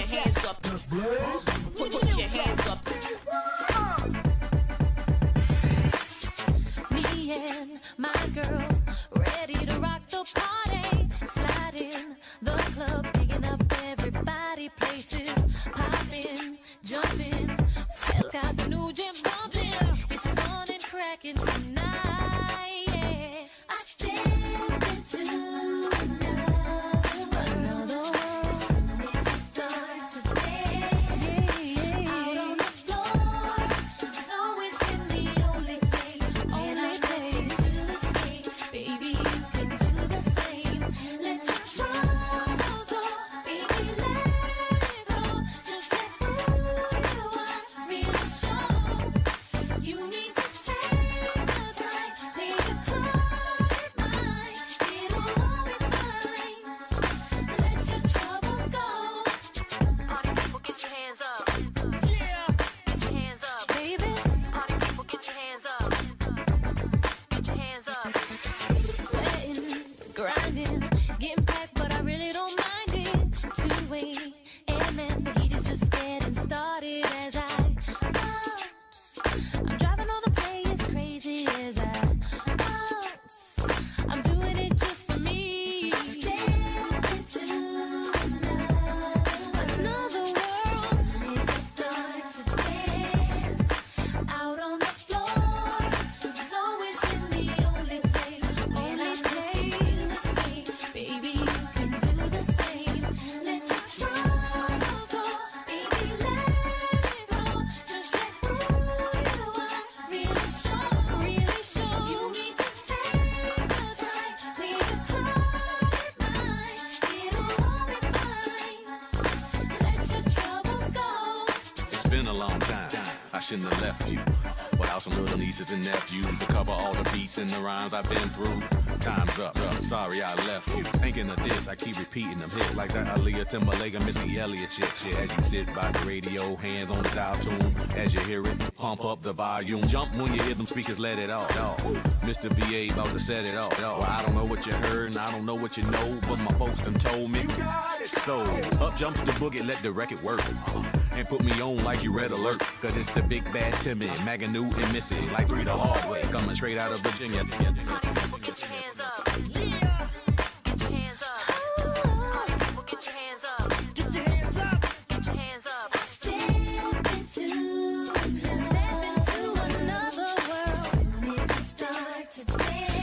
your hands up. Put your hands up. Me and my girls ready to rock the party. Slide in the club, picking up everybody, places, popping, jumping. Felt out the new gym bumping. It's on and cracking tonight. Yeah, I step into. Shouldn't have left you without some little nieces and nephews to cover all the beats and the rhymes I've been through. Time's up, sorry I left you. Thinking of this, I keep repeating them hits like that Aaliyah Timberlake and Missy Elliott shit. As you sit by the radio, hands on the dial tune. As you hear it, pump up the volume. Jump when you hear them speakers, let it off. Mr. B.A. about to set it off. Well, I don't know what you heard and I don't know what you know, but my folks done told me. You got it. So, up jumps the boogie, let the record work. And put me on like you red alert, cause it's the big bad Timmy, Maganu and Missy, like three the hard way, coming straight out of Virginia. Honey, people, get your hands up. Yeah. Get your hands up. Honey, people, get your hands up. Get your hands up. Get your hands up. Step into another world. It's a start today.